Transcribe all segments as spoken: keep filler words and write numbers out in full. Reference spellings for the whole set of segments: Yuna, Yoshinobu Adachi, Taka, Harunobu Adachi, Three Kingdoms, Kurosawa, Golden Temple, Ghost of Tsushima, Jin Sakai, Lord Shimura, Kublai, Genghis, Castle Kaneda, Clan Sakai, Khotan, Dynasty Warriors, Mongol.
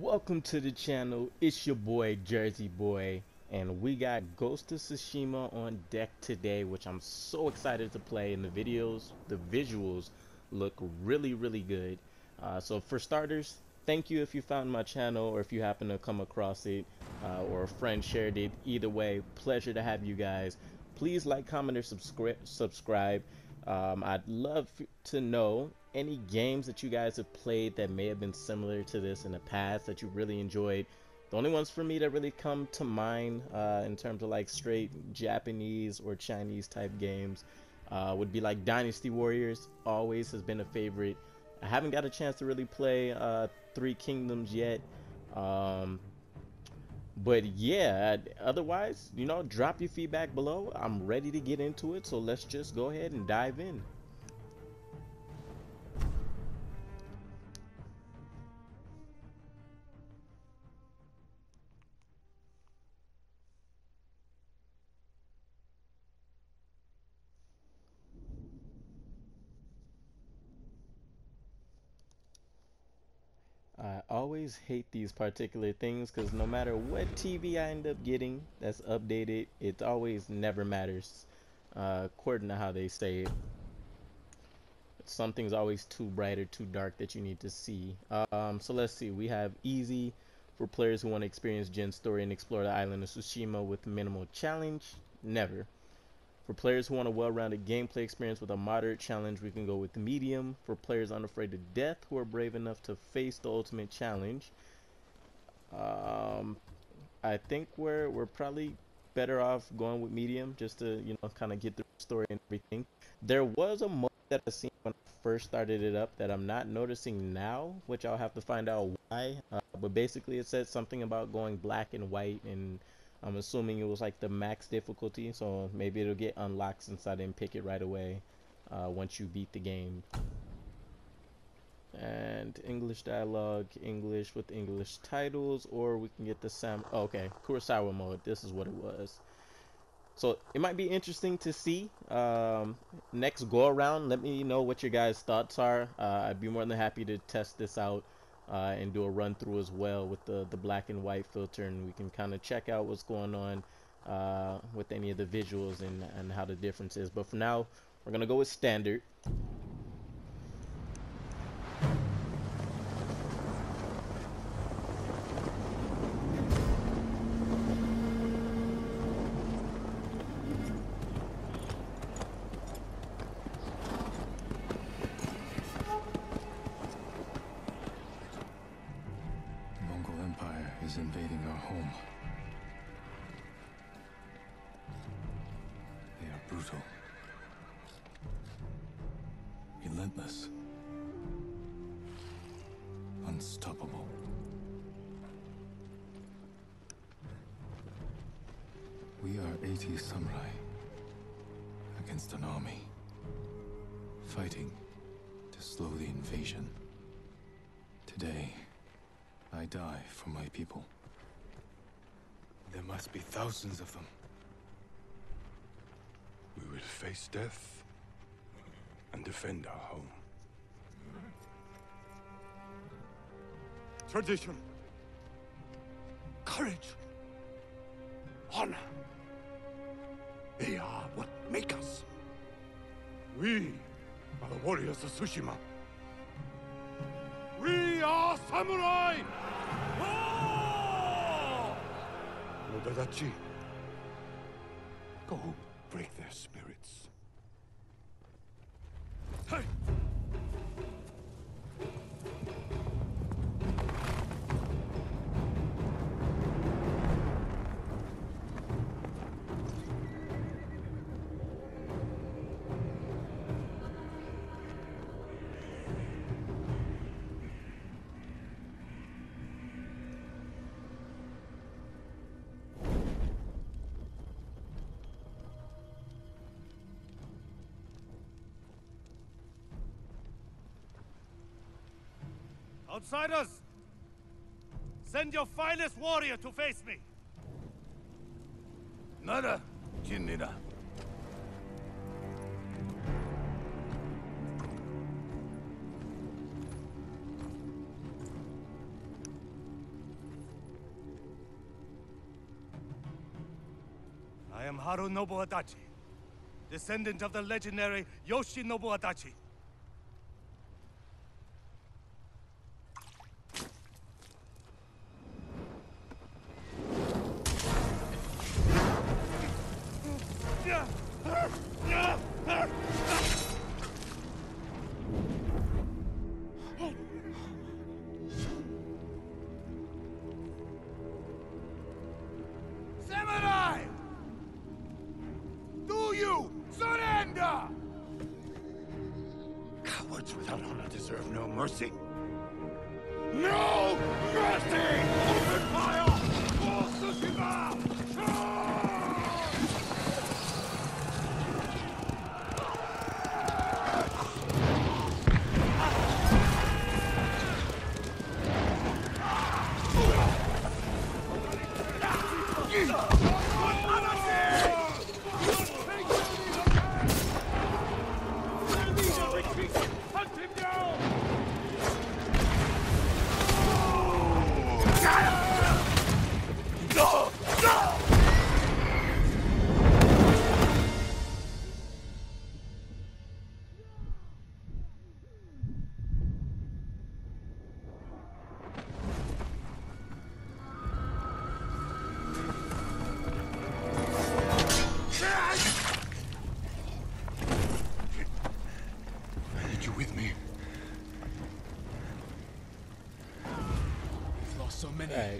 Welcome to the channel. It's your boy Jersey Boy, and we got Ghost of Tsushima on deck today, which I'm so excited to play. And the videos, the visuals look really really good. Uh, so for starters, thank you if you found my channel, or if you happen to come across it, uh, or a friend shared it. Either way, pleasure to have you guys. Please like, comment, or subscribe subscribe. um, I'd love to know any games that you guys have played that may have been similar to this in the past that you really enjoyed. The only ones for me that really come to mind uh, in terms of like straight Japanese or Chinese type games uh, would be like Dynasty Warriors. Always has been a favorite. I haven't got a chance to really play uh, Three Kingdoms yet, um, but yeah, otherwise, you know, drop your feedback below. I'm ready to get into it, so let's just go ahead and dive in. I always hate these particular things because no matter what T V I end up getting that's updated, it always never matters uh, according to how they say it. Something's always too bright or too dark that you need to see. Um, so let's see, we have easy for players who want to experience Jin's story and explore the island of Tsushima with minimal challenge. Never. For players who want a well-rounded gameplay experience with a moderate challenge, we can go with medium. For players unafraid of death who are brave enough to face the ultimate challenge, um, I think we're we're probably better off going with medium, just to, you know, kind of get the story and everything. There was a mode that I seen when I first started it up that I'm not noticing now, which I'll have to find out why. Uh, but basically, it said something about going black and white, and I'm assuming it was like the max difficulty, so maybe it'll get unlocked since I didn't pick it right away uh, once you beat the game. And English dialogue, English with English titles, or we can get the Sam... Oh, okay, Kurosawa mode, this is what it was. So it might be interesting to see. Um, next go around, let me know what your guys' thoughts are. Uh, I'd be more than happy to test this out. Uh, and do a run through as well with the, the black and white filter, and we can kind of check out what's going on uh, with any of the visuals and, and how the difference is. But for now, we're gonna go with standard. Relentless, unstoppable. We are eighty samurai against an army, fighting to slow the invasion. Today, I die for my people. There must be thousands of them. We will face death and defend our home. Tradition, courage, honor. They are what make us. We are the warriors of Tsushima. We are samurai! Oh! Lord Adachi, go break their spirits. Hey! Outsiders, send your finest warrior to face me. Nada, Jin Nida. am Harunobu Adachi, descendant of the legendary Yoshinobu Adachi. Alright,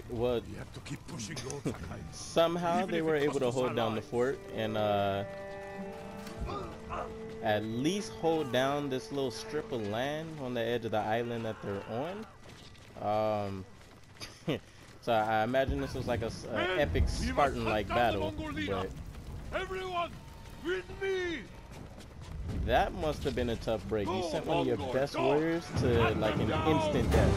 well, somehow they were able to hold down the fort and uh, at least hold down this little strip of land on the edge of the island that they're on. Um, so I imagine this was like a, a epic Spartan-like battle, but everyone with me. That must have been a tough break. You sent one of your best warriors to like an instant death.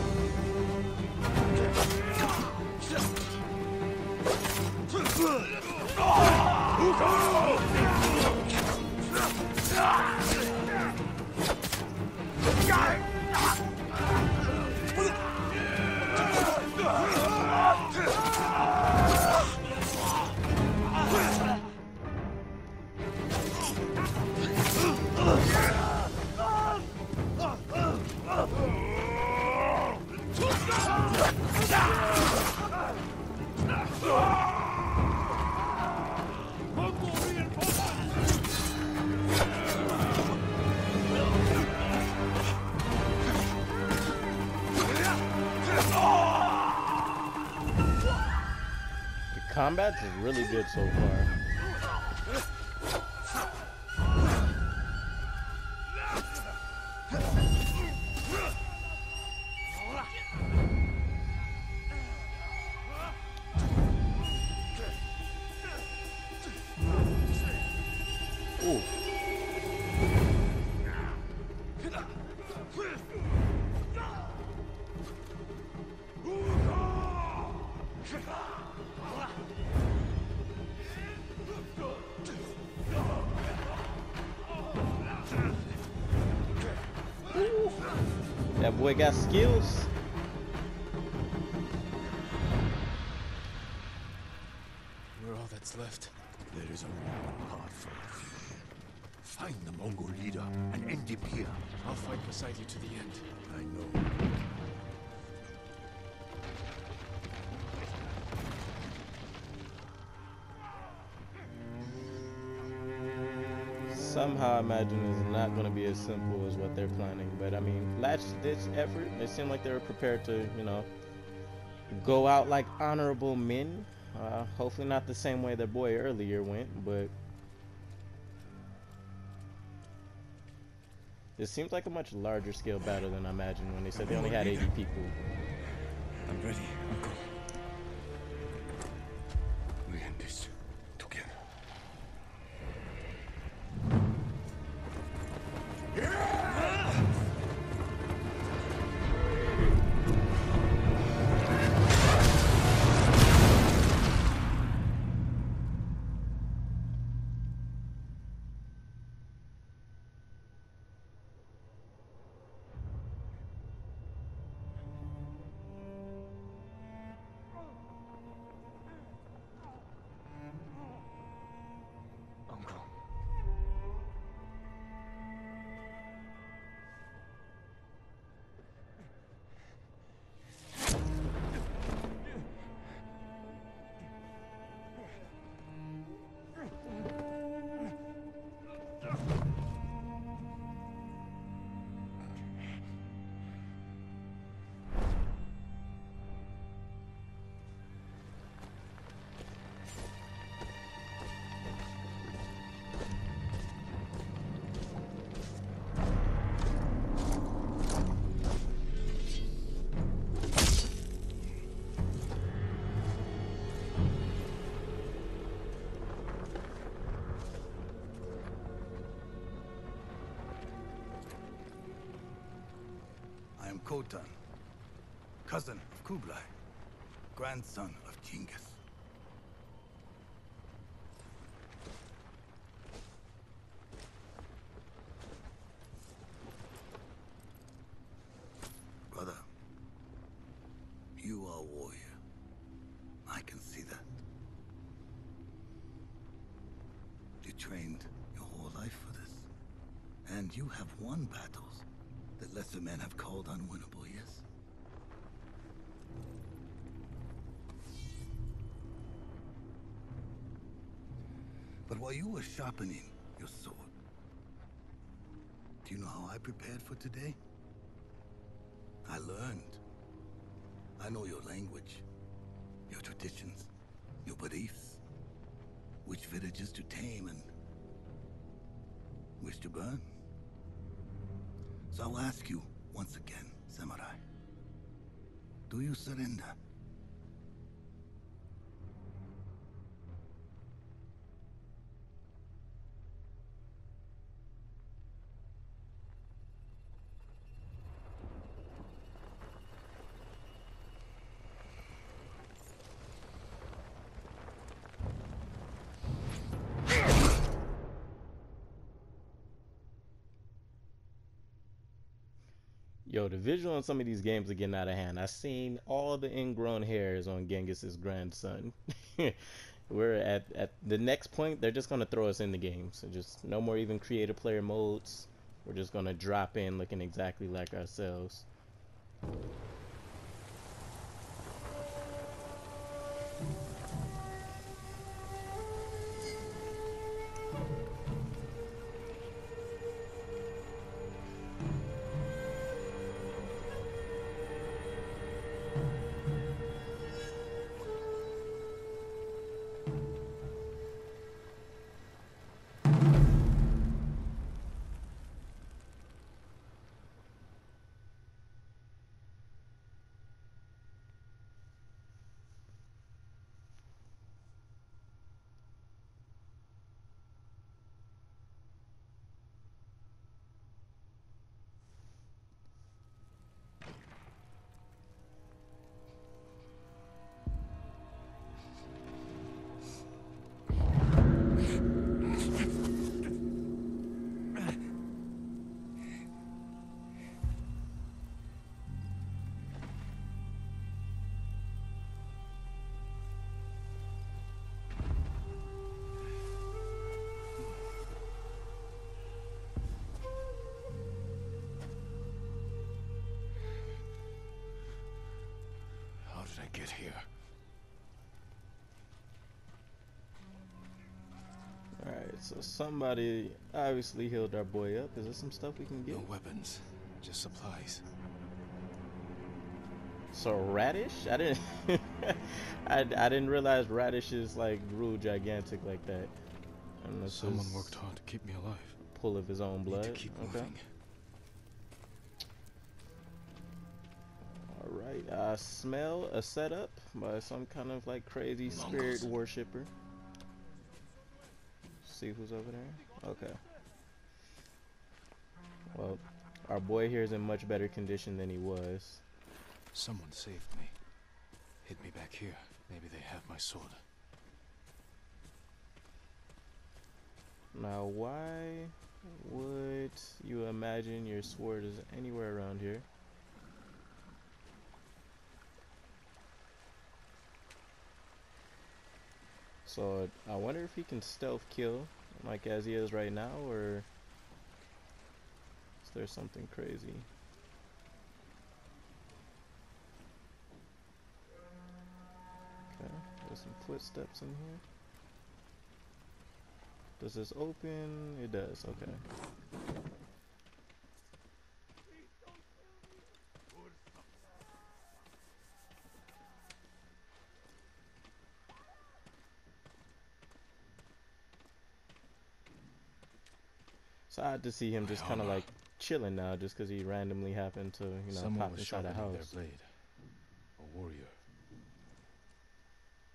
Combat's really good so far. That boy got skills. We're all that's left. There is only one part for us. Find the Mongol leader and end him here. I'll fight beside you to the end. I know. Somehow I imagine it's not going to be as simple as what they're planning, but I mean, last-ditch effort. It seemed like they were prepared to, you know, go out like honorable men. Uh, hopefully not the same way their boy earlier went, but it seems like a much larger scale battle than I imagined when they said they only had eighty people. I'm ready, Uncle. We end this. Khotan, cousin of Kublai, grandson of Genghis. Brother, you are a warrior. I can see that. You trained your whole life for this, and you have won battles that lesser men have called unwinnable, yes? But while you were sharpening your sword, do you know how I prepared for today? I learned. I know your language, your traditions, your beliefs, which villages to tame and which to burn. So I'll ask you once again, Samurai. Do you surrender? Yo, the visual on some of these games are getting out of hand. I've seen all the ingrown hairs on Genghis's grandson. We're at, at the next point, they're just going to throw us in the game. So just no more even creative player modes. We're just going to drop in looking exactly like ourselves. How did I get here? Alright, so somebody obviously healed our boy up. Is there some stuff we can get? No weapons, just supplies. So radish? I didn't I, I didn't realize radishes like grew gigantic like that. Unless someone worked hard to keep me alive. Pull of his own blood. Need to keep okay. moving. I smell a setup by some kind of like crazy spirit worshiper. See who's over there. Okay. Well, our boy here is in much better condition than he was. Someone saved me. Hit me back here. Maybe they have my sword. Now, why would you imagine your sword is anywhere around here? So I wonder if he can stealth kill, like as he is right now, or is there something crazy? Okay, there's some footsteps in here. Does this open? It does, okay. So I had to see him just kind of like chilling now, just because he randomly happened to, you know, someone pop inside a house. Their blade. A warrior.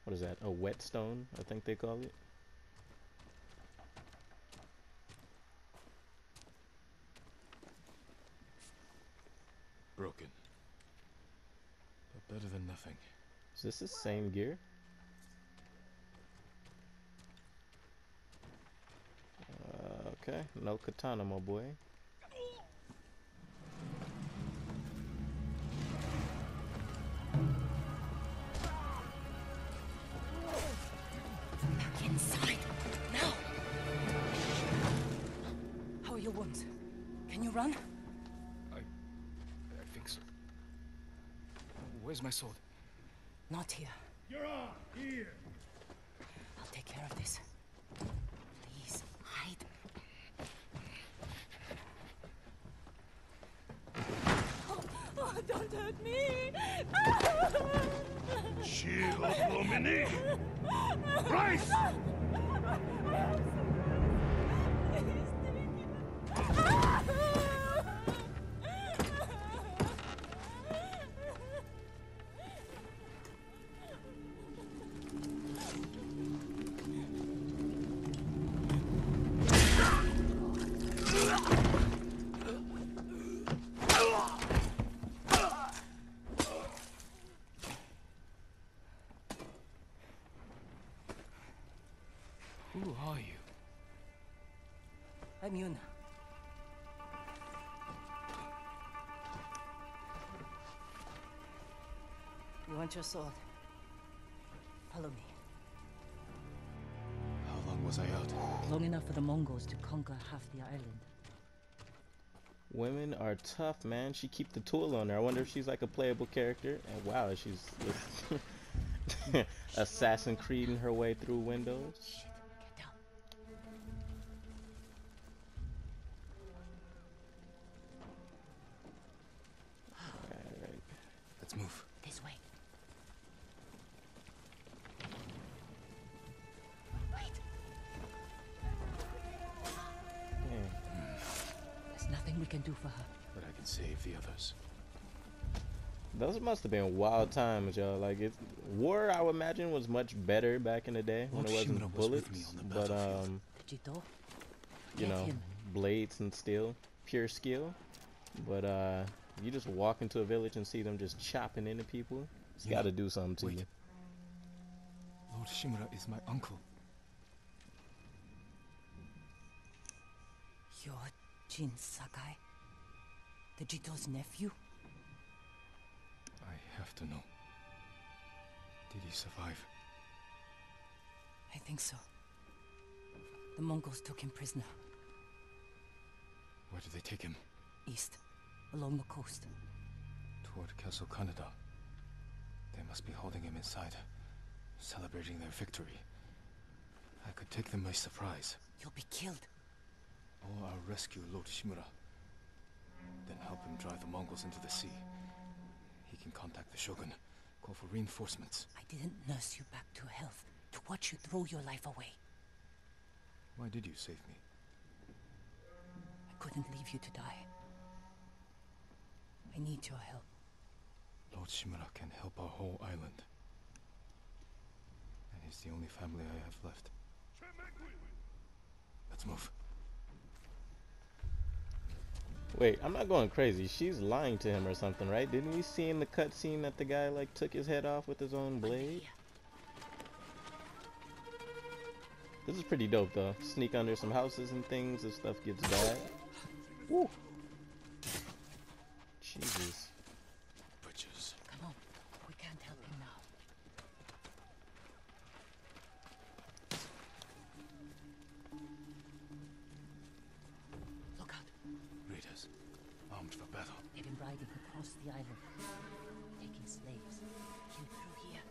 What is that? A whetstone, I think they call it. Broken. nothing. Is this the same gear? Uh, okay, no katana, my boy. Inside, now. How are your wounds? Can you run? I, I think so. Where's my sword? Not here. You're on here. I'll take care of this. Please hide. Oh, oh don't hurt me! Shield, Dominique. Price. Who are you? I'm Yuna. You want your sword? Follow me. How long was I out? Long enough for the Mongols to conquer half the island. Women are tough, man. She keep the tool on her. I wonder if she's like a playable character. And wow, she's Assassin Creeding her way through windows. Those must have been wild times, y'all. Like, it's, war, I would imagine, was much better back in the day when it wasn't bullets, but um, you know, blades and steel, pure skill. But uh, you just walk into a village and see them just chopping into people. It's got to do something to Wait. you. Lord Shimura is my uncle. You're Jin Sakai, the Jito's nephew. I have to know. Did he survive? I think so. The Mongols took him prisoner. Where did they take him? East, along the coast. Toward Castle Kaneda. They must be holding him inside, celebrating their victory. I could take them by surprise. You'll be killed. Or I'll rescue Lord Shimura. Then help him drive the Mongols into the sea. He can contact the Shogun, call for reinforcements. I didn't nurse you back to health, to watch you throw your life away. Why did you save me? I couldn't leave you to die. I need your help. Lord Shimura can help our whole island. And he's the only family I have left. Let's move. Wait, I'm not going crazy. She's lying to him or something, right? Didn't we see in the cutscene that the guy like took his head off with his own blade? This is pretty dope though. Sneak under some houses and things if stuff gets bad. Woo! Jesus. Butchers. Come on, we can't help him now. Look out. Raiders, armed for battle. They've been riding across the island, taking slaves. Came through here.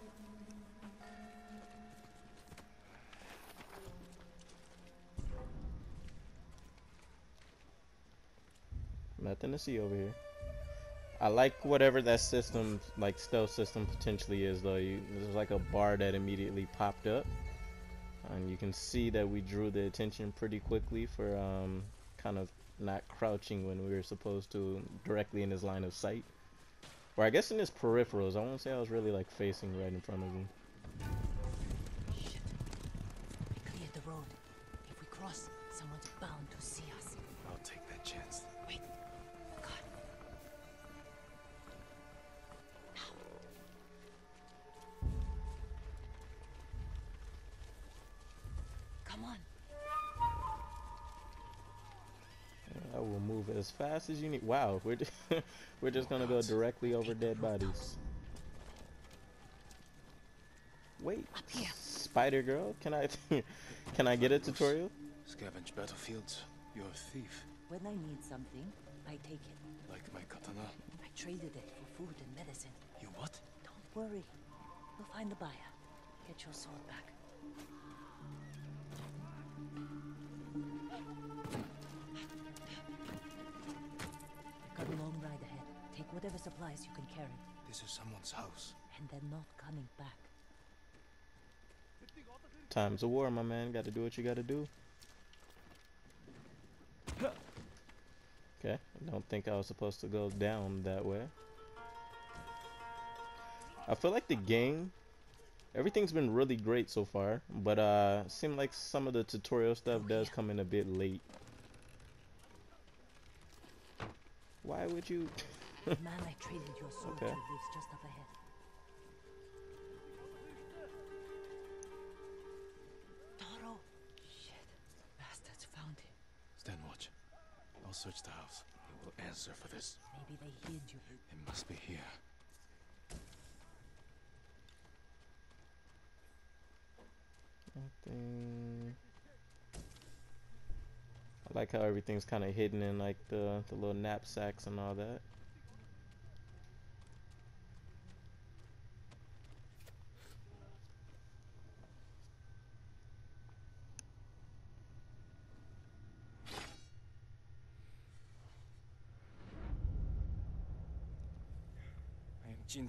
Nothing to see over here. I like whatever that system, like stealth system, potentially is though. You, there's like a bar that immediately popped up, and you can see that we drew the attention pretty quickly for um kind of. Not crouching when we were supposed to, directly in his line of sight, or I guess in his peripherals. I won't say I was really like facing right in front of him. Shit! We cleared the road. If we cross, someone's bound to see us. I'll take that chance. Wait! Oh God! Now! as fast as you need. Wow, we're just, we're just gonna go directly over dead bodies. Wait, Spider Girl, can I can I get a tutorial? Scavenge battlefields. You're a thief. When I need something, I take it. Like my katana. I traded it for food and medicine. You what? Don't worry. We'll find the buyer. Get your sword back. Got a long ride ahead. Take whatever supplies you can carry. This is someone's house. And they're not coming back. Time's a war, my man. Gotta do what you gotta do. Okay, I don't think I was supposed to go down that way. I feel like the game, everything's been really great so far, but uh, seemed like some of the tutorial stuff does come in a bit late. Why would you? Man, I traded your sword to lives just up ahead. Taro, shit, bastards found him. Stand watch. I'll search the house. They will answer for this. Maybe they hid you. It must be here. Nothing. I like how everything's kind of hidden in like the the little knapsacks and all that. Jin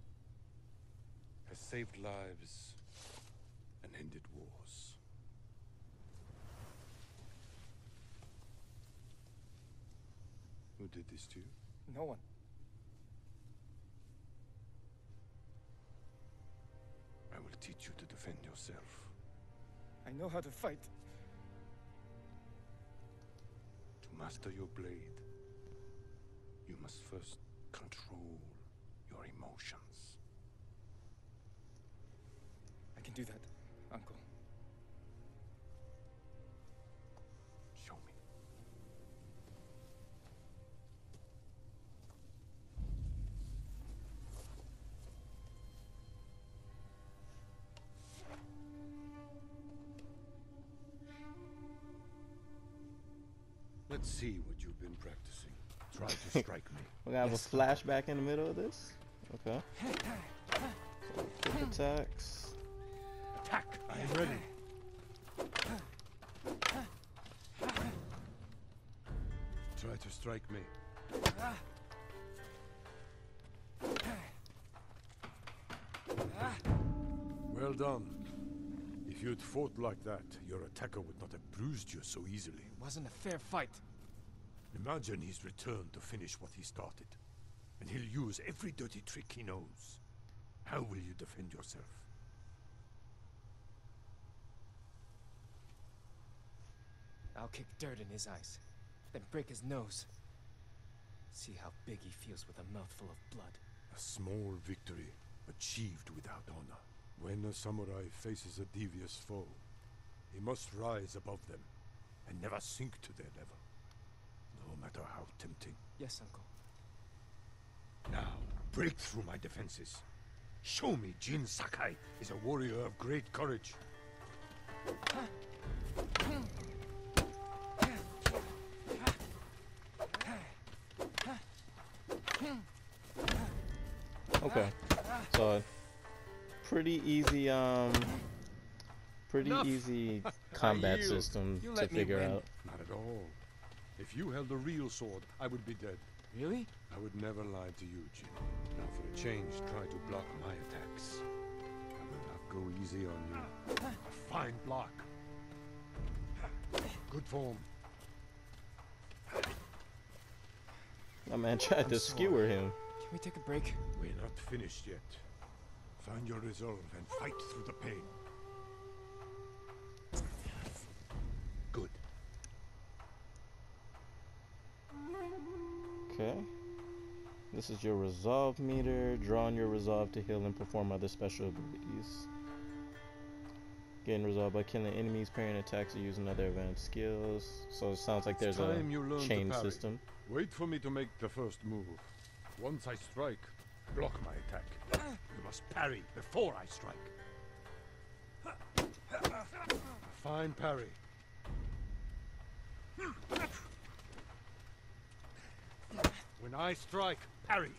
Has saved lives and ended wars. Who did this to you? No one. I will teach you to defend yourself. I know how to fight. To master your blade, you must first control your emotions. I can do that, Uncle. Show me. Let's see what you've been practicing. Try to strike me. We're gonna have yes. a flashback in the middle of this? Okay. So, quick attacks. I am ready. Try to strike me. Well done. If you'd fought like that, your attacker would not have bruised you so easily. It wasn't a fair fight. Imagine he's returned to finish what he started. And he'll use every dirty trick he knows. How will you defend yourself? I'll kick dirt in his eyes, then break his nose. See how big he feels with a mouthful of blood. A small victory, achieved without honor. When a samurai faces a devious foe, he must rise above them, and never sink to their level, no matter how tempting. Yes, Uncle. Now, break through my defenses. Show me Jin Sakai is a warrior of great courage. Huh? Okay, so pretty easy, um, pretty Enough. easy combat system to figure out. Not at all. If you held a real sword, I would be dead. Really? I would never lie to you, Jin. Now for a change, try to block my attacks. I will not go easy on you. A fine block. Good form. My man tried I'm to sorry. skewer him. Can we take a break? We're not finished yet. Find your resolve and fight through the pain. Good. Okay. This is your resolve meter. Draw on your resolve to heal and perform other special abilities. Getting resolved by killing enemies, parrying attacks, or using other advanced skills. So it sounds like there's a chain system. Wait for me to make the first move. Once I strike, block my attack. You must parry before I strike. Fine parry. When I strike, parry.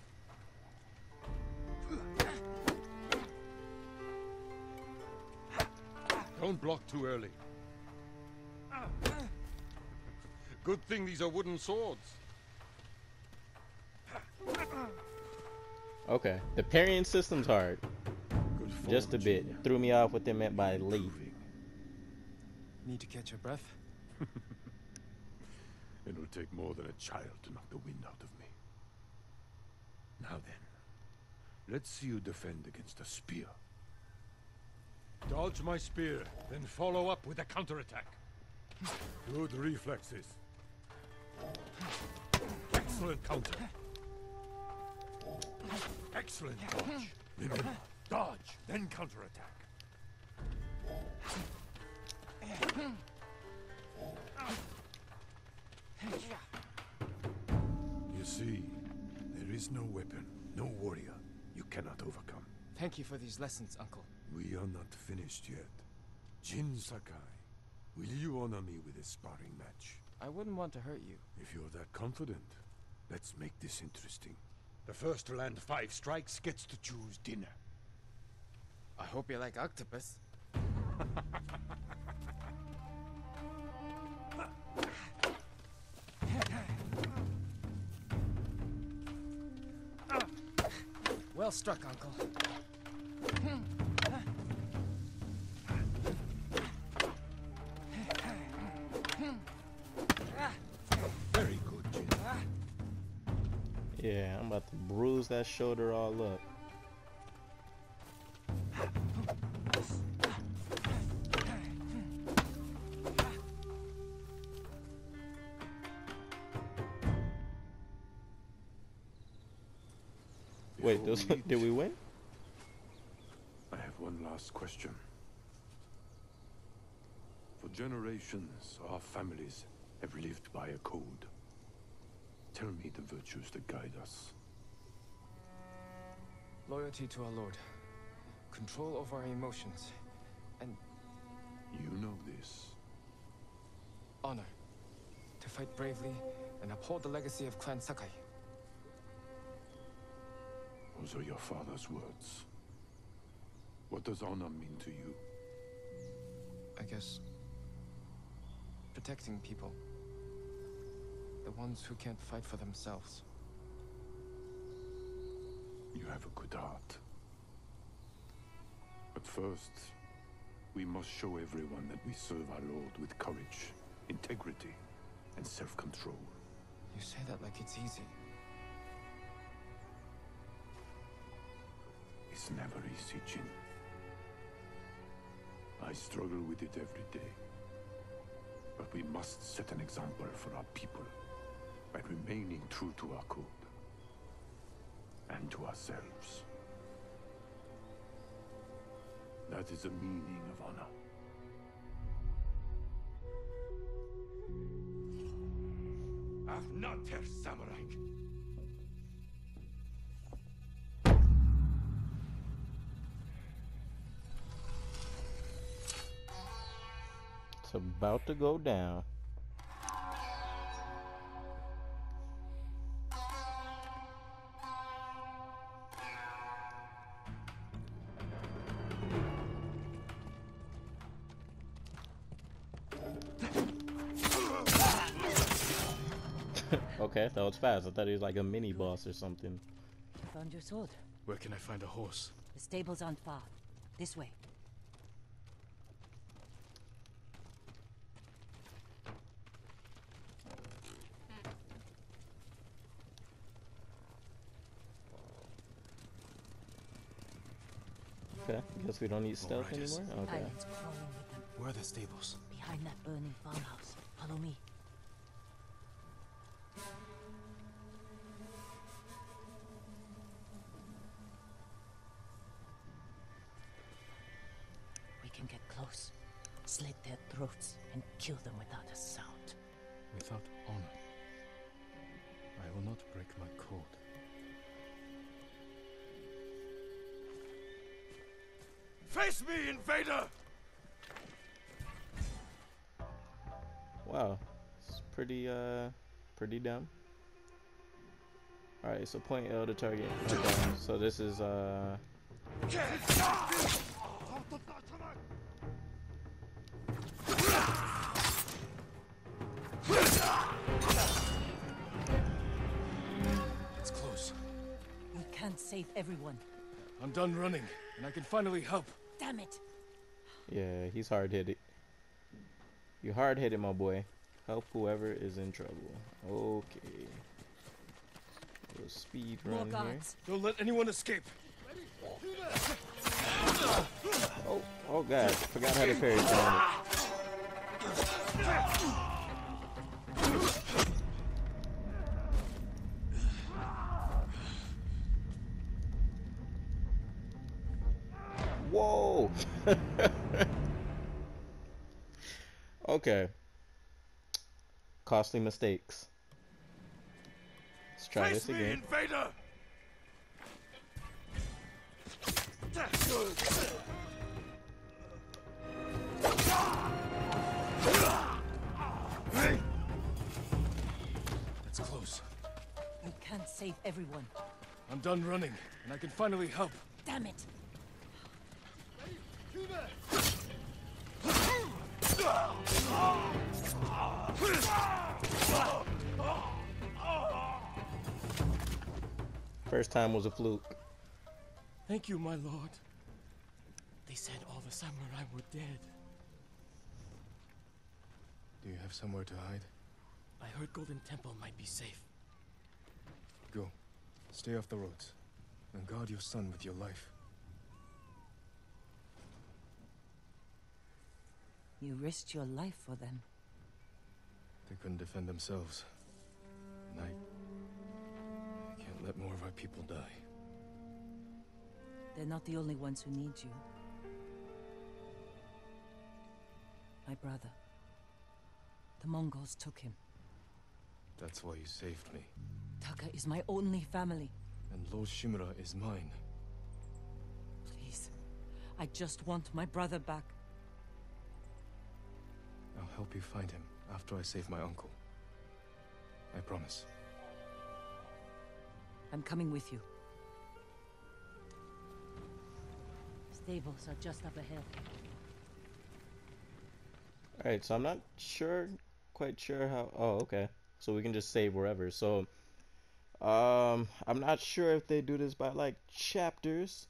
Don't block too early. Good thing these are wooden swords. Okay, the parrying system's hard. Good Just a bit. Junior. Threw me off what they meant by leaving. Need to catch your breath? It will take more than a child to knock the wind out of me. Now then, let's see you defend against a spear. Dodge my spear, then follow up with a counterattack. Good reflexes. Excellent counter. Excellent dodge. Then dodge, then counterattack. You see, there is no weapon, no warrior you cannot overcome. Thank you for these lessons, Uncle. We are not finished yet. Jin Sakai, will you honor me with a sparring match? I wouldn't want to hurt you. If you're that confident, let's make this interesting. The first to land five strikes gets to choose dinner. I hope you like octopus. Well struck, Uncle. Yeah, I'm about to bruise that shoulder all up. Wait, those, did we win? I have one last question. For generations, our families have lived by a code. Tell me the virtues that guide us. Loyalty to our Lord. Control over our emotions. And... You know this. Honor. To fight bravely and uphold the legacy of Clan Sakai. Those are your father's words. What does honor mean to you? I guess... protecting people. The ones who can't fight for themselves. You have a good heart. But first, we must show everyone that we serve our Lord with courage, integrity, and self-control. You say that like it's easy. It's never easy, Jin. I struggle with it every day. But we must set an example for our people. By remaining true to our code and to ourselves. That is the meaning of honor. I've not heard samurai. It's about to go down. Okay, that was fast. I thought he was like a mini boss or something. I found your sword. Where can I find a horse? The stables aren't far. This way. Okay, I guess we don't need stealth Riders. anymore? Okay. Where are the stables? Behind that burning farmhouse. Follow me. We can get close, slit their throats, and kill them without a sound. Without honor. I will not break my code. Face me, invader! Wow, it's pretty, uh, pretty dumb. Alright, so point L to target. Okay, so this is, uh... it's close. We can't save everyone. I'm done running, and I can finally help. Damn it. Yeah, he's hard-headed. You hard-headed, my boy. Help whoever is in trouble. Okay. A little speed run here. Don't let anyone escape. Oh, oh god. Forgot how to parry down it. Whoa! Okay. Costly mistakes. Let's try Face this again. Me, invader! Hey! That's close. We can't save everyone. I'm done running, and I can finally help. Damn it! First time was a fluke. Thank you, my lord. They said all the samurai were dead. Do you have somewhere to hide? I heard Golden Temple might be safe. Go. Stay off the roads. And guard your son with your life. You risked your life for them. They couldn't defend themselves. And I... I can't let more of our people die. They're not the only ones who need you. My brother. The Mongols took him. That's why you saved me. Taka is my only family. And Lord Shimura is mine. Please. I just want my brother back. I'll help you find him after I save my uncle. I promise. I'm coming with you. Stables are just up ahead. Alright, so I'm not sure, quite sure how... Oh, okay. So we can just save wherever. So, um, I'm not sure if they do this by, like, chapters.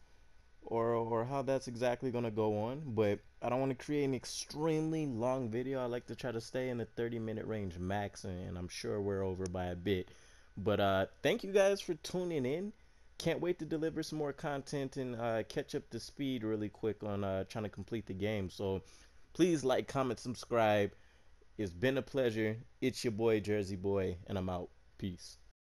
Or, or how that's exactly going to go on, but I don't want to create an extremely long video. I like to try to stay in the thirty minute range max, and I'm sure we're over by a bit. But uh, thank you guys for tuning in. Can't wait to deliver some more content and uh, catch up to speed really quick on uh, trying to complete the game. So please like, comment, subscribe. It's been a pleasure. It's your boy Jersey Boy, and I'm out. Peace.